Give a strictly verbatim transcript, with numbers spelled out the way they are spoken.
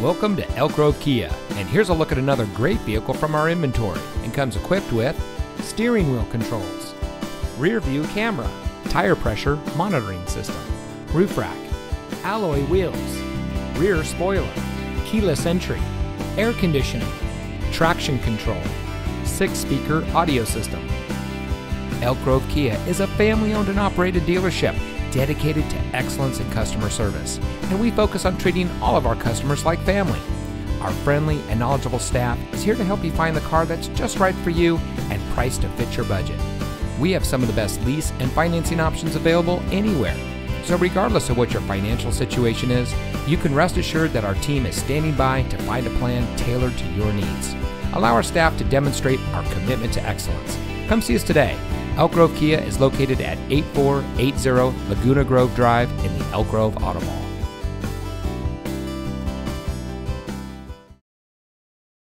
Welcome to Elk Grove Kia, and here's a look at another great vehicle from our inventory, and comes equipped with steering wheel controls, rear view camera, tire pressure monitoring system, roof rack, alloy wheels, rear spoiler, keyless entry, air conditioning, traction control, six-speaker audio system. Elk Grove Kia is a family-owned and operated dealership dedicated to excellence in customer service, and we focus on treating all of our customers like family. Our friendly and knowledgeable staff is here to help you find the car that's just right for you and priced to fit your budget. We have some of the best lease and financing options available anywhere, so regardless of what your financial situation is, you can rest assured that our team is standing by to find a plan tailored to your needs. Allow our staff to demonstrate our commitment to excellence. Come see us today. Elk Grove Kia is located at eight four eight zero Laguna Grove Drive in the Elk Grove Auto Mall.